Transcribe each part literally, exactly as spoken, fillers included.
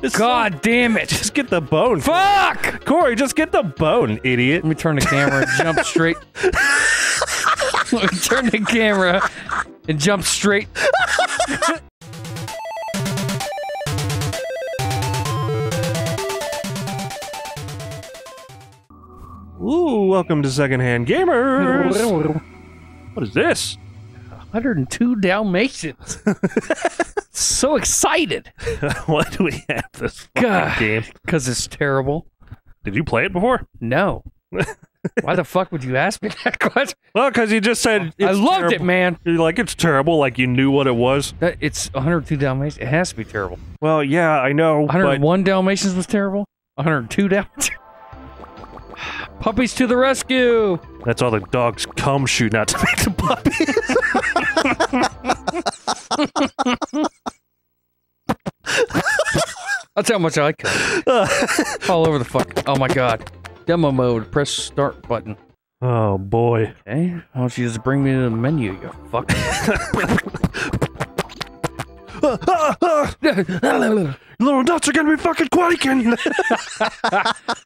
It's God so damn it. Just get the bone. Fuck! Cory, just get the bone, idiot. Let me turn the camera and jump straight. Let me turn the camera and jump straight. Ooh, welcome to Secondhand Gamers. What is this? one hundred two Dalmatians. So excited. Why do we have this fucking God, game? Because it's terrible. Did you play it before? No. Why the fuck would you ask me that question? Well, because you just said it's I loved terrible. It, man. You're like, it's terrible. Like you knew what it was. It's one hundred two Dalmatians. It has to be terrible. Well, yeah, I know. one hundred one but... Dalmatians was terrible. one hundred two Dalmatians. Puppies to the rescue! That's all the dogs come shooting out to make the puppies. That's how much I come. All over the fuck. Oh my god. Demo mode. Press start button. Oh boy. Okay. Why don't you just bring me to the menu, you fucker. Little nuts are gonna be fucking quaking!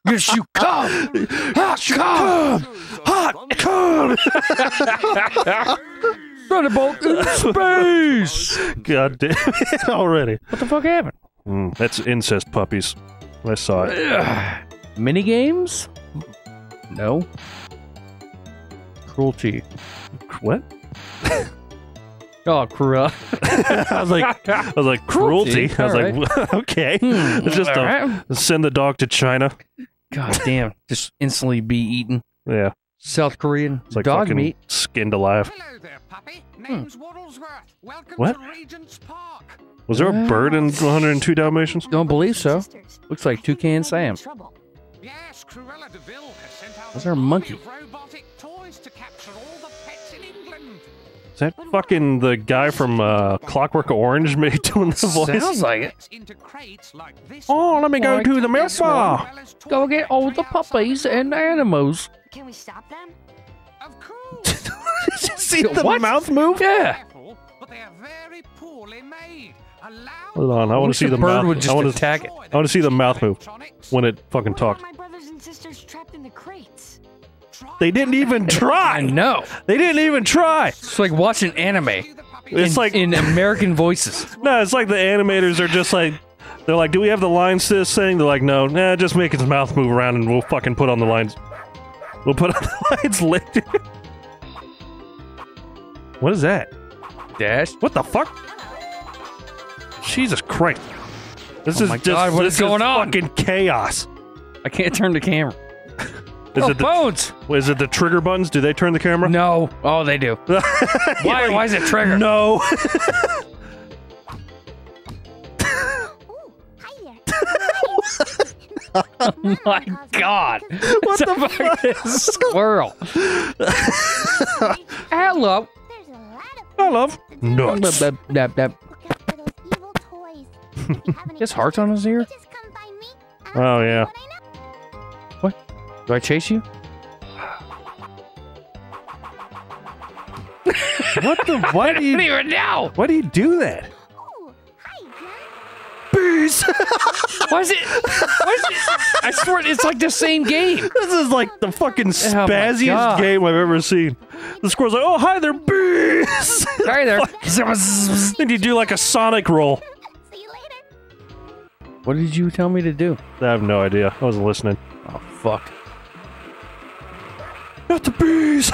Yes, you come! Hot, you come! Hot, come! Thunderbolt in space! God damn it already. What the fuck happened? Mm, that's incest puppies. I saw it. Mini games? No. Cruelty. What? Oh, Cruella. I was like, I was like, cruelty. cruelty. I was right. like, okay. Hmm, it's just a, right. send the dog to China. God damn. Just instantly be eaten. Yeah. South Korean it's like dog meat. Skinned alive. Hello there, puppy. Name's hmm. Waddlesworth. Welcome what? to Regent's Park. Was there a bird in one hundred two Dalmatians? Don't believe so. Looks like Toucan Sam. Yes, Cruella de Vil has sent out was there a monkey? Robotic toys to capture all the pets in England. Is that fucking the guy from uh, Clockwork Orange made doing the voice? Sounds like it. Oh, let me go like to the milk bar. Go get all the puppies and animals. Can we stop them? Of course. Did you see the what? mouth move? Yeah. But they are very poorly made. Hold on, I want to see the, the mouth. Would just I want to attack it. I want to see the mouth move when it fucking talks. My brothers and sisters trapped in the crates. They didn't even try. No, they didn't even try. It's like watching anime. In, it's like in American voices. No, it's like the animators are just like, they're like, do we have the lines to this thing? They're like, no, nah, just make its mouth move around, and we'll fucking put on the lines. We'll put on the lines later. What is that? Dash. What the fuck? Jesus Christ! This oh is just God, what this is going on? Fucking chaos. I can't turn the camera. Is, oh, it the, bones. is it the trigger buttons? Do they turn the camera? No. Oh, they do. why, why is it trigger? No. Oh my god. What the fuck is this? Squirrel. Hello. I love nuts. His heart's on his ear? Oh, yeah. Do I chase you? What the? Why do you don't even know? Why do you do that? Ooh, hi, bees. Why is it? Why is it? I swear it's like the same game. This is like the fucking spazziest oh game I've ever seen. The squirrel's like, oh hi there, bees. Hi there. Then you do like a Sonic roll. See you later. What did you tell me to do? I have no idea. I wasn't listening. Oh fuck. Not the bees!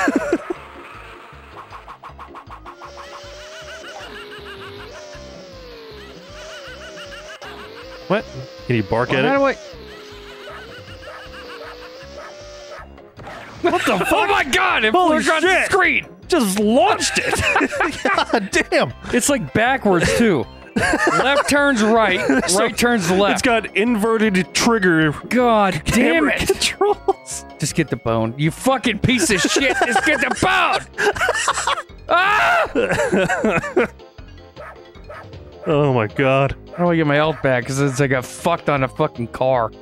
What? Can you bark well, at how it? Do I... What the fuck? Oh my god! It flew across the screen! Just launched it! God damn! It's like backwards too. Left turns right, right so, turns left. It's got inverted trigger. God damn it! Controls. Just get the bone, you fucking piece of shit. Just get the bone. Ah! Oh my god! How do I get my health back? Because I got fucked on a fucking car.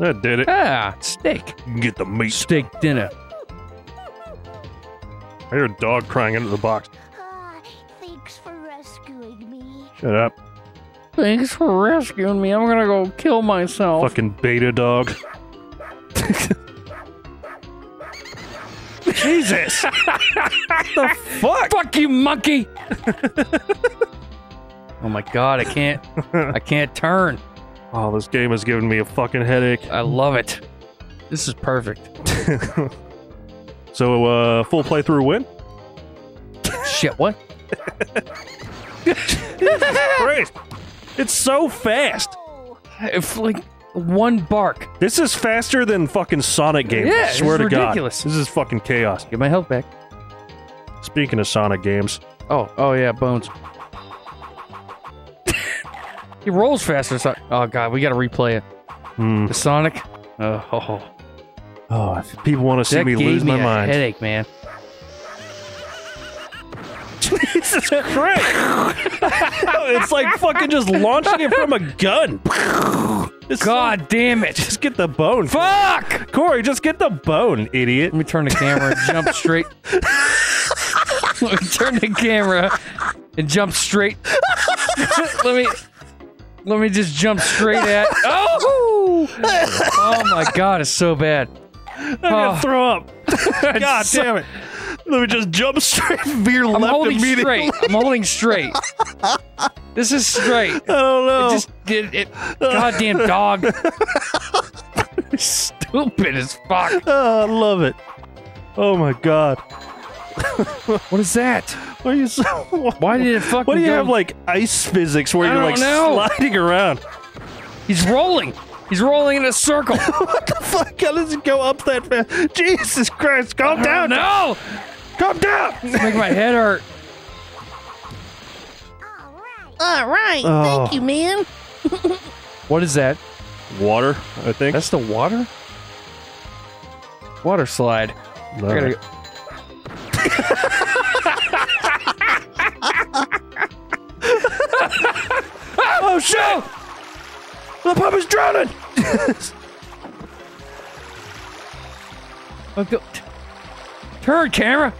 That did it. Ah, steak. You can get the meat. Steak dinner. I hear a dog crying under the box. Shut up. Thanks for rescuing me. I'm gonna go kill myself. Fucking beta dog. Jesus! What the fuck? Fuck you, monkey! Oh my god, I can't... I can't turn. Oh, this game is giving me a fucking headache. I love it. This is perfect. So, uh, full playthrough win? Shit, what? Great! It's so fast! It's like... one bark. This is faster than fucking Sonic games. Yeah, I swear to ridiculous. God. This is fucking chaos. Get my health back. Speaking of Sonic games. Oh, oh yeah, Bones. He rolls faster. So oh god, we gotta replay it. Hmm. The Sonic. Uh, oh, oh. If people want to see me lose me my a mind. Headache, man. Jesus Christ! It's like fucking just launching it from a gun. It's God so, damn it! Just get the bone. Fuck! Cory, just get the bone, idiot. Let me turn the camera and jump straight. Let me turn the camera and jump straight. Let me... Let me just jump straight at... Oh! Oh my god, it's so bad. I'm gonna oh. throw up. God so, damn it. Let me just jump straight veer left I'm holding immediately. straight. I'm holding straight. This is straight. I don't know. It just did it. Goddamn dog. Stupid as fuck. Oh, I love it. Oh my god. What is that? Why are you so? Why did it fucking? Why do you go? have like ice physics where I you're like know. sliding around? He's rolling. He's rolling in a circle. What the fuck? How does it go up that fast? Jesus Christ! Calm down. No. Calm down. It's making my head hurt. All right, oh. thank you, man. What is that? Water, I think. That's the water? Water slide. Love I gotta it. Oh, shit! No! The puppet's drowning! Oh, go. Turn, camera!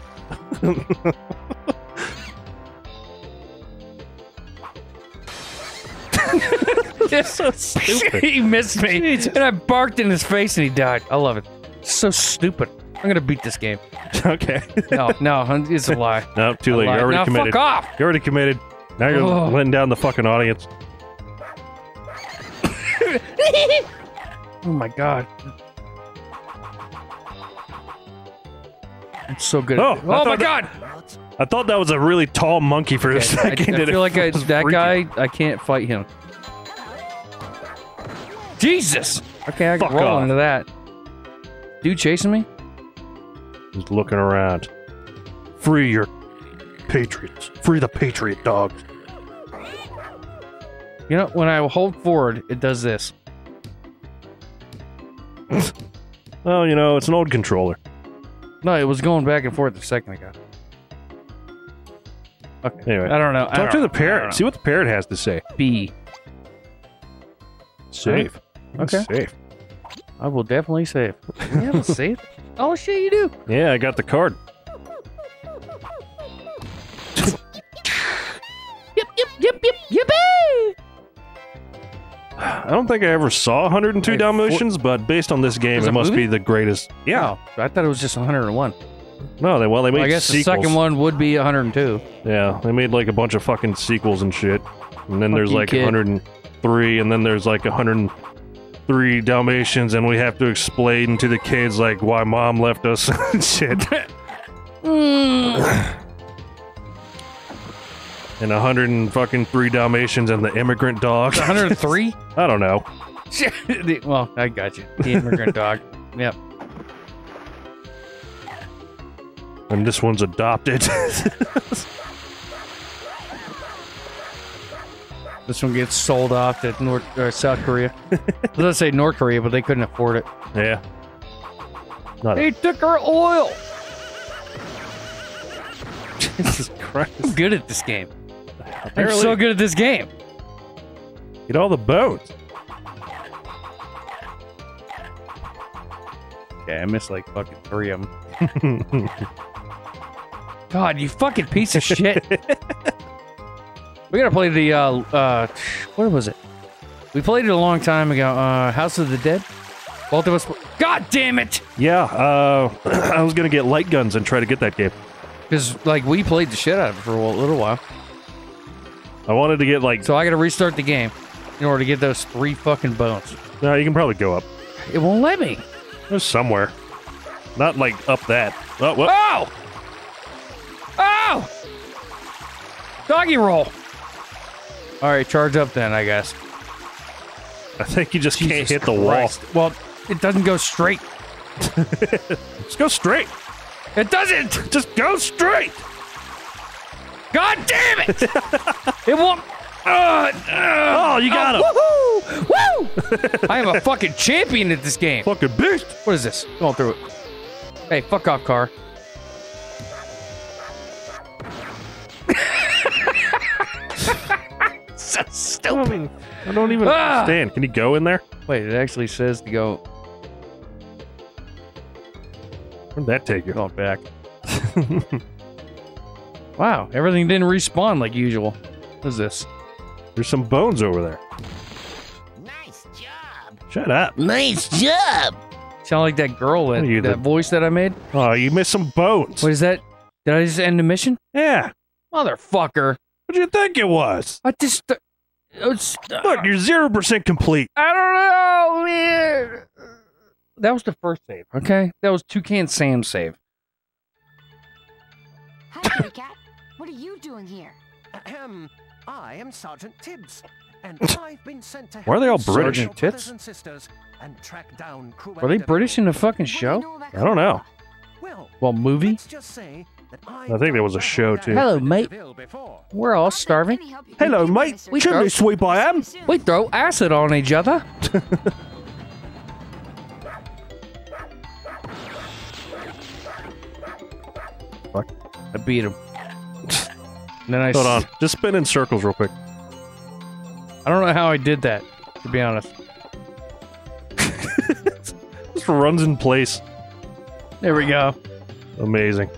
It's so stupid. He missed me, Jesus. And I barked in his face, and he died. I love it. It's so stupid. I'm gonna beat this game. Okay. No, no, it's a lie. No, nope, too a late. Lie. You're already no, committed. Fuck off. You're already committed. Now you're oh. letting down the fucking audience. Oh my god. I'm so good. Oh, at oh my god. I thought that was a really tall monkey for okay, a second. I, I feel like I, that freaking. guy, I can't fight him. Jesus! Okay, I can roll off. into that. Dude chasing me? He's looking around. Free your patriots. Free the patriot dogs. You know, when I hold forward, it does this. Well, you know, it's an old controller. No, it was going back and forth a second ago. Okay. Anyway, I don't know. Talk to the parrot. See what the parrot has to say. B. Save. Okay. Save. I will definitely save. Yeah, I'll save. Oh shit, you do. Yeah, I got the card. Yep, yep, yep, yep, yippee! I don't think I ever saw one hundred two Wait, Dalmatians, but based on this game, it must movie? be the greatest. Yeah. Oh, I thought it was just one hundred one. No, they well they made. Well, I guess sequels. The second one would be one hundred two. Yeah, they made like a bunch of fucking sequels and shit, and then Fuck there's like kid. one hundred three, and then there's like one hundred three Dalmatians, and we have to explain to the kids like why mom left us and shit. Mm. And one hundred fucking three Dalmatians and the immigrant dog. It's one hundred three? I don't know. the, well, I got you. The immigrant dog. Yep. And this one's adopted. This one gets sold off to North, uh, South Korea. Let's say North Korea, but they couldn't afford it. Yeah. Not they a... took our oil! Jesus Christ. I'm good at this game. Apparently. I'm so good at this game. Get all the bones. Okay, I missed like fucking three of them. God, you fucking piece of shit. We gotta play the, uh, uh, where was it? We played it a long time ago. Uh, House of the Dead? Both of us. God damn it! Yeah, uh, I was gonna get light guns and try to get that game. Because, like, we played the shit out of it for a little while. I wanted to get, like... So I gotta restart the game in order to get those three fucking bones. No, you can probably go up. It won't let me. There's somewhere. Not, like, up that. Oh! Whoop. Oh! Oh! Doggy roll! Alright, charge up then, I guess. I think you just Jesus can't hit the Christ. wall. Well, it doesn't go straight. Just go straight! It doesn't! Just go straight! God damn it! It won't... Uh, uh, oh, you got him! Oh, woohoo! Woo! I am a fucking champion at this game. Fucking beast! What is this? Going through it. Hey, fuck off, car. So stupid. I don't even, I don't even ah. understand. Can you go in there? Wait, it actually says to go... Where'd that take you? Going back. Wow, everything didn't respawn like usual. What is this? There's some bones over there. Nice job. Shut up. Nice job. Sound like that girl in that the... voice that I made? Oh, you missed some bones. What is that? Did I just end the mission? Yeah. Motherfucker. What do you think it was? I just... Uh, was uh, Look, you're zero percent complete. I don't know, man. That was the first save, okay? That was Toucan Sam's save. Hi, cat. What are you doing here? Ahem. I am Sergeant Tibbs, and I've been sent to Why are they all British? Sergeant Tits? And sisters and track down are they British in the fucking show? I don't know. Well, well movie? Let's just say that I, I think there was a show, too. Hello, mate. We're all starving. Hello, mate. We Chimney sweep I am. We throw acid on each other. Fuck. I beat him. Then I Hold on. Just spin in circles real quick. I don't know how I did that, to be honest. Just runs in place. There we go. Amazing.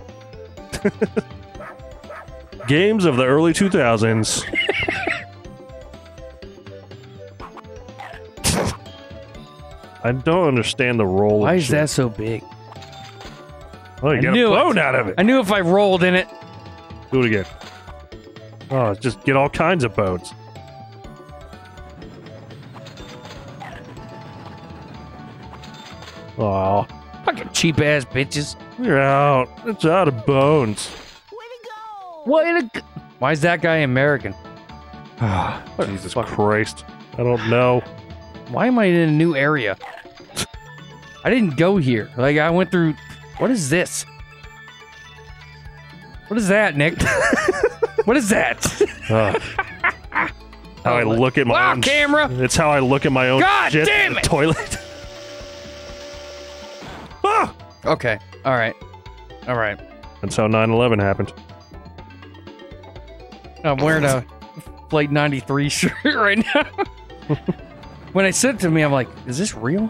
Games of the early two thousands. I don't understand the roll. Why is shit. that so big? Oh, you I got a bone it. out of it. I knew if I rolled in it. Do it again. Oh, just get all kinds of bones. Oh, fucking cheap ass bitches. You're out. It's out of bones. Way to go! Way to go! Why is that guy American? Ah, Jesus Christ! I don't know. Why am I in a new area? I didn't go here. Like I went through. What is this? What is that, Nick? What is that? uh, how I look at my wow, own camera. It's how I look at my own God shit damn it. in the toilet. Ah! Okay. All right. All right. That's how nine eleven happened. I'm wearing a Flight ninety-three shirt right now. When I said to me, I'm like, "Is this real?"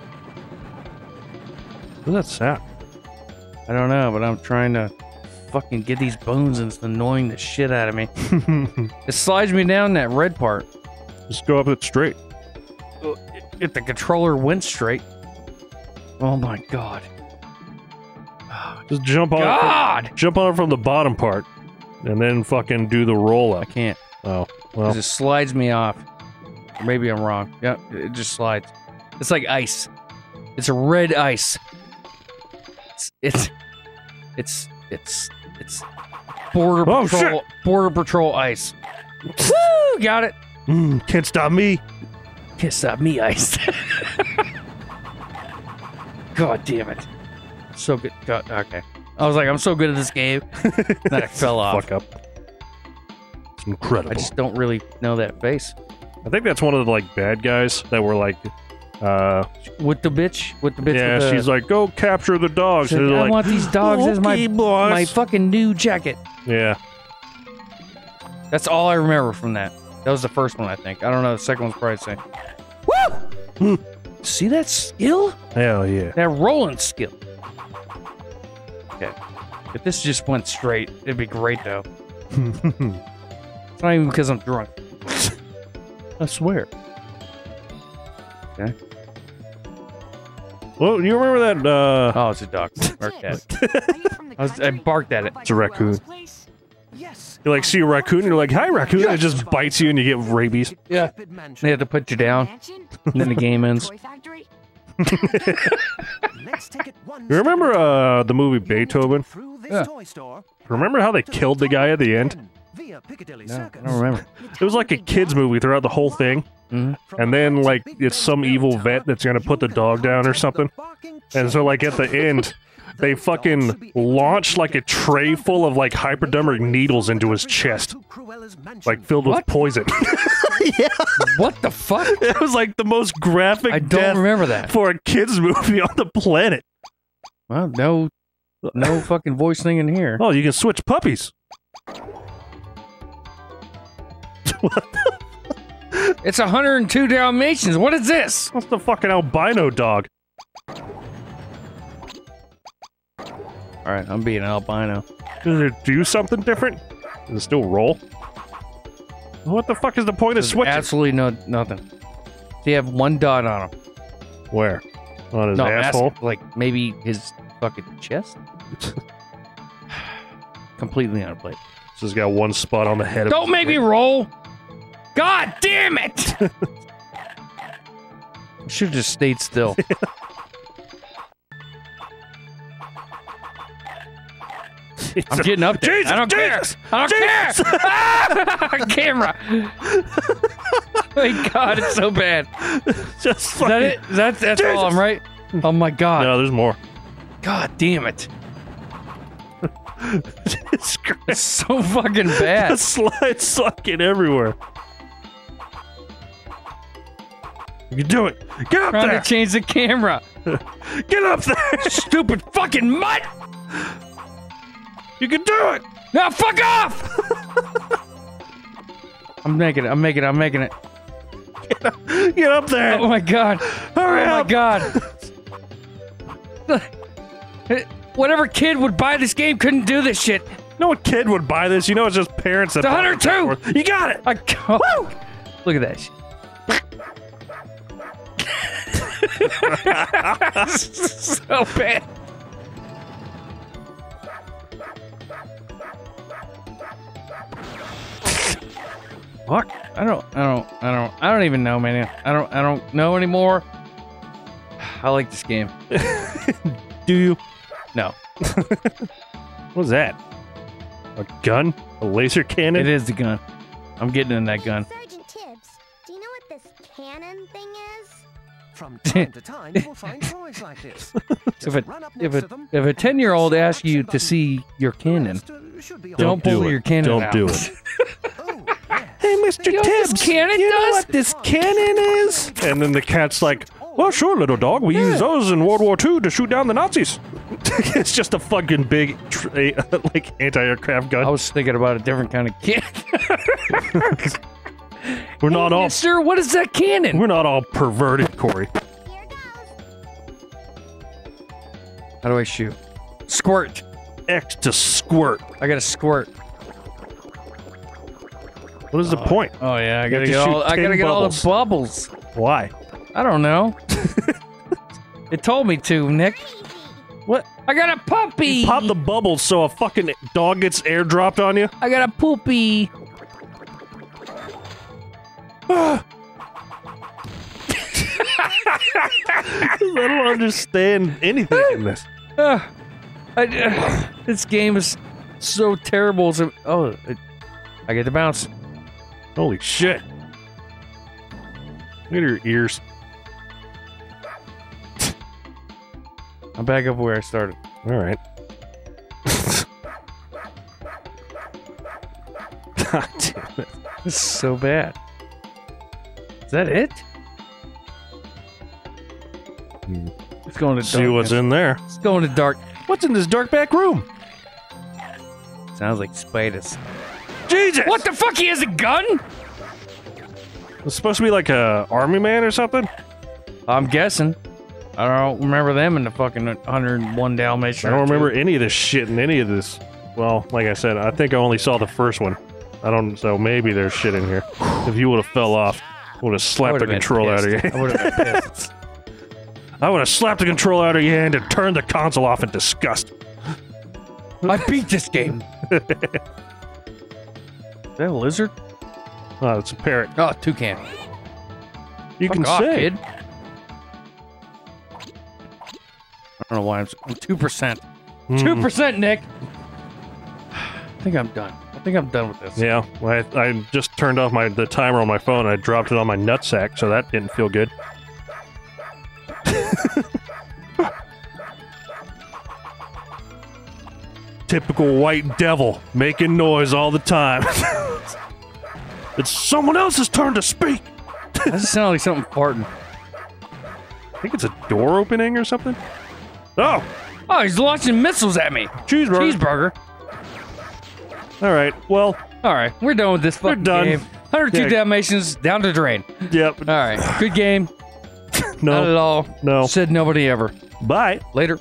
What does that sound? I don't know, but I'm trying to. Fucking get these bones and it's annoying the shit out of me. It slides me down that red part. Just go up it straight. If the controller went straight. Oh my god. Just jump on god! It from, jump on it from the bottom part. And then fucking do the roll up. I can't. Oh. Well. It just slides me off. Maybe I'm wrong. Yeah, it just slides. It's like ice. It's a red ice. It's it's it's It's it's border oh, patrol shit. border patrol ice. Woo! Got it. Mm, can't stop me. Can't stop me, ice. God damn it! So good. God, okay. I was like, I'm so good at this game. Then I fell off. Fuck up. It's incredible. I just don't really know that face. I think that's one of the like bad guys that were like. Uh, with the bitch, with the bitch. Yeah, with the, she's like, go capture the dogs. Said, I like, want these dogs as my boss. my fucking new jacket. Yeah, that's all I remember from that. That was the first one, I think. I don't know. The second one's probably the same. Woo! Mm. See that skill? Hell yeah! That rolling skill. Okay, if this just went straight, it'd be great though. It's not even because I'm drunk. I swear. Okay. Well, you remember that, uh... Oh, it's a dog. I, was, I barked at it. It's a raccoon. You, like, see a raccoon, and you're like, hi, raccoon, and it just bites you, and you get rabies. Yeah. They have to put you down, and then the game ends. You remember, uh, the movie Beethoven? Yeah. Remember how they killed the guy at the end? No, I don't remember. It was like a kid's movie throughout the whole thing. Mm-hmm. And then, like, it's some evil vet that's gonna put the dog down or something. And so, like, at the end, they fucking launched, like, a tray full of, like, hypodermic needles into his chest. Like, filled what? with poison. Yeah. What the fuck? It was, like, the most graphic I don't death remember that. for a kid's movie on the planet. Well, no, no fucking voice thing in here. Oh, you can switch puppies. What the? It's one hundred two Dalmatians. What is this? What's the fucking albino dog? Alright, I'm being an albino. Does it do something different? Does it still roll? What the fuck is the point of switching? Absolutely no, nothing. So you have one dot on him. Where? On his no, asshole? Ass like, maybe his fucking chest? Completely out of place. So he's got one spot on the head of his. Don't make me roll! God damn it! Should've just stayed still. I'm getting up there. Jesus, I don't Jesus, care! I don't Jesus. care! Ah! Camera! Thank God, it's so bad. Just Is that it? That's, that's all I'm right? Oh my God. No, there's more. God damn it. It's, it's so fucking bad. The slide's fucking everywhere. You can do it. Get up Trying there! to change the camera. Get up there! Stupid fucking mutt! You can do it! Now fuck off! I'm making it. I'm making it. I'm making it. Get up, get up there! Oh my God! Hurry oh up! Oh my God! Whatever kid would buy this game couldn't do this shit. No kid would buy this. You know, it's just parents that. one oh two. You got it. I go Woo! Look at that shit. So bad. Fuck. I don't. I don't. I don't. I don't even know, man. I don't. I don't know anymore. I like this game. Do you? No. What was that? A gun? A laser cannon? It is the gun. I'm getting in that gun. Sergeant Tibbs, do you know what this cannon thing is? From time to time, you will find toys like this. If a, if a, if a ten-year-old asks you to see your cannon, don't, don't pull do your cannon don't out. Don't do it. Hey, Mister Yo, Tibbs, cannon you does? know what this cannon is? And then the cat's like, well, sure, little dog. We yeah. used those in World War Two to shoot down the Nazis. It's just a fucking big, like, anti-aircraft gun. I was thinking about a different kind of cannon. We're hey, not all... Sir, what is that cannon? We're not all perverted, Cory. Here goes. How do I shoot? Squirt. X to squirt. I gotta squirt. What is the uh, point? Oh, yeah, I gotta get, all, I gotta get all the bubbles. Why? I don't know. It told me to, Nick. What? I got a puppy! You pop the bubbles so a fucking dog gets airdropped on you? I got a poopy. I don't understand anything in this. Uh, I, uh, this game is so terrible. So, oh, it, I get the bounce. Holy shit. Look at your ears. I'm back up where I started. All right. God damn it. This is so bad. Is that it? Hmm. It's going to dark. See what's in there. It's going to dark. What's in this dark back room? Sounds like spiders. Jesus! What the fuck? He has a gun? It's supposed to be like a army man or something? I'm guessing. I don't remember them in the fucking one oh one Dalmatians. I don't remember any of this shit in any of this. Well, like I said, I think I only saw the first one. I don't know. Maybe there's shit in here. If you would have fell off, I would have slapped the control out of your hand. I would have been pissed. I would have slapped the control out of your hand and turned the console off in disgust. I beat this game. Is that a lizard? Oh, it's a parrot. Oh, toucan. You Fuck can off, say. Kid. I don't know why I'm two percent. Mm. two percent, Nick. I think I'm done. I think I'm done with this. Yeah, I, I just turned off my the timer on my phone and I dropped it on my nutsack, so that didn't feel good. Typical white devil, making noise all the time. It's someone else's turn to speak! That doesn't sound like something farting. I think it's a door opening or something. Oh! Oh, he's launching missiles at me! Cheeseburger! Cheeseburger! Alright, well... Alright, we're done with this fucking done. game. one oh two yeah. Dalmatians, down the drain. Yep. Alright, good game. No. Not at all. No. Said nobody ever. Bye. Later.